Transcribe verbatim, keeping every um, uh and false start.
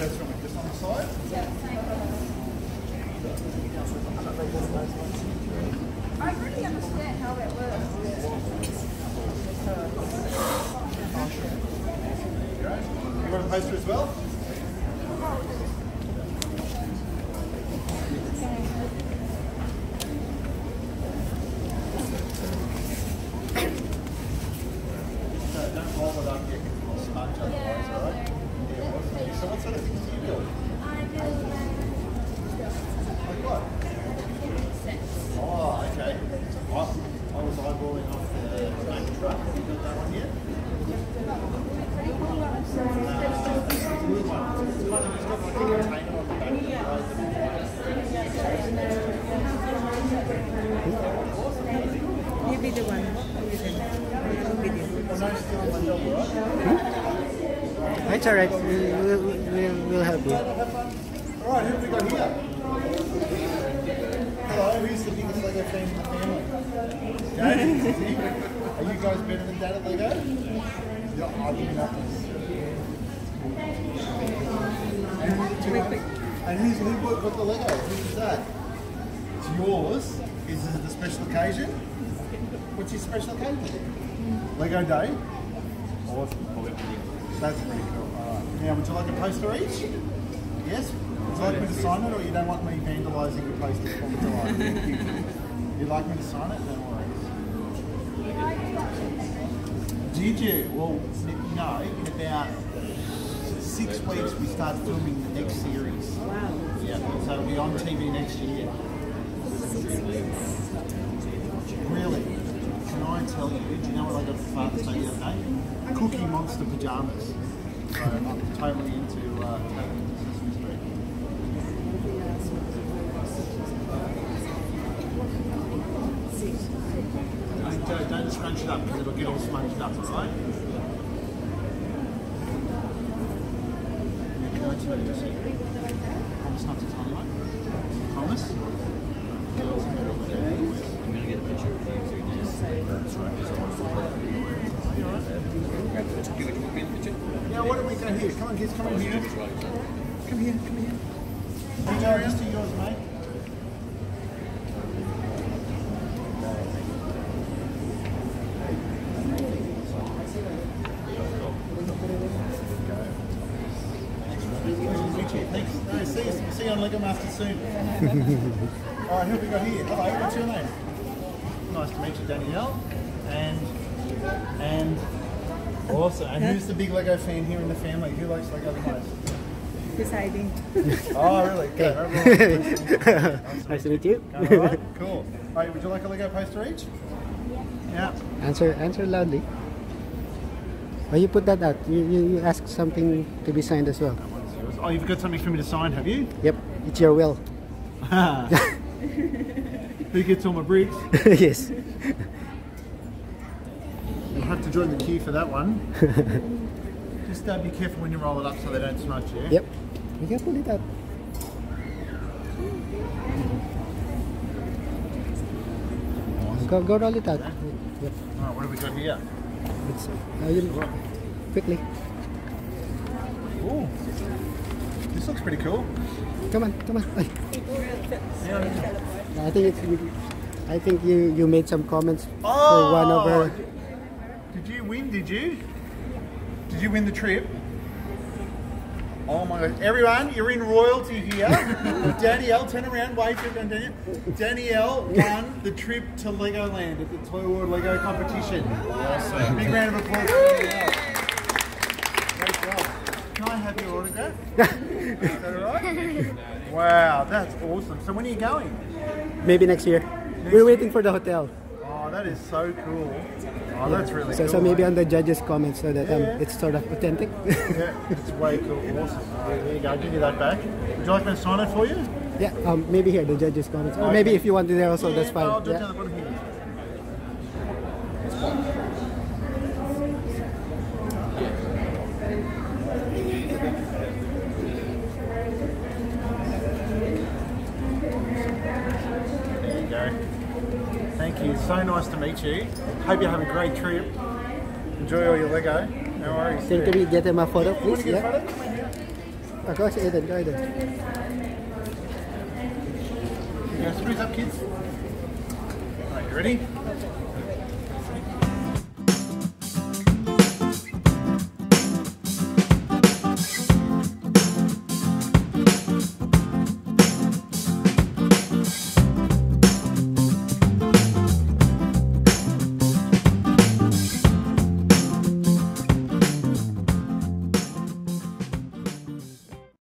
That's from just on the side? Yeah, same. I really understand how that works. You want a poster as well? It's alright, we'll, we'll, we'll help you. Alright, who have we got here? Hello, who's the biggest Lego fan in the family? Are you guys better than Dad at Lego? Yeah, I do not. And who's, who got the Lego? Who's that? It's yours. Is it a special occasion? What's your special occasion? Lego Day? Awesome. That's pretty cool. Alright. Now, would you like a poster each? Yes? Would you like me to sign it, or you don't want me vandalising your poster for me? You'd like me to sign it? No worries. Did you? Well, you know, in about six weeks we start filming the next series. Wow. Yeah, so it'll be on T V next year. Really? Can I tell you, do you know what I got for Father's Day the other day? Cookie Monster pajamas. So I'm totally into uh, totally into Sesame Street. Don't, don't scrunch it up because it'll get all smudged up, alright? Promise not to tell anyone. Promise? I'm going to get a picture of you. That's right. You know what do we got here? Come on, kids, come in here. Come here, come here. These are yours to yours, mate. Thanks. No, see you, see you on Lego Master soon. Alright, who have we got here? Hello, what's your name? Nice to meet you, Danielle. And And awesome. And who's the big Lego fan here in the family? Who likes Lego the most? Deciding. Oh, really? Good. Nice, nice to meet you. All right, cool. All right, would you like a Lego poster each? Yeah. Yeah. Answer, answer loudly. Oh, you put that out. You, you, you asked something to be signed as well. Oh, you've got something for me to sign, have you? Yep. It's your will. Who gets all my bricks? Yes. Have to join the queue for that one. Just uh, be careful when you roll it up so they don't smudge you. Yeah? Yep. You can put it up. Go, go roll it up. Okay. Yep. Alright, what have we got here? It's, uh, you'll, quickly. Ooh. This looks pretty cool. Come on, come on. Yeah. I think it's, I think you, you made some comments oh! for one over. Did you win? Did you? Did you win the trip? Oh my God. Everyone, you're in royalty here. Danielle, turn around, wave to everyone, Danielle. Danielle won the trip to Legoland at the Toy World Lego competition. Awesome. Big round of applause for Danielle. Great job. Can I have your autograph? Is that alright? Wow, that's awesome. So when are you going? Maybe next year. Next We're waiting year? for the hotel. Oh, that is so cool. Oh, yeah. That's really so, cool. So maybe on the judges' comments so that yeah, um, yeah. it's sort of authentic. Yeah, it's way cool. Awesome. Right, there you go. I'll give you that back. Would you like me to sign it for you? Yeah, um, maybe here, the judges' comments. Okay. Or maybe if you want it there also, yeah, that's fine. I'll do it down the bottom here. There you go. Thank you. So nice to meet you. Hope you have a great trip. Enjoy all your Lego. No worries. Can we get them a photo, please? You want to get yeah. a photo? Oh, go to Eden, go Eden. You guys, freeze up, kids. Alright, you ready?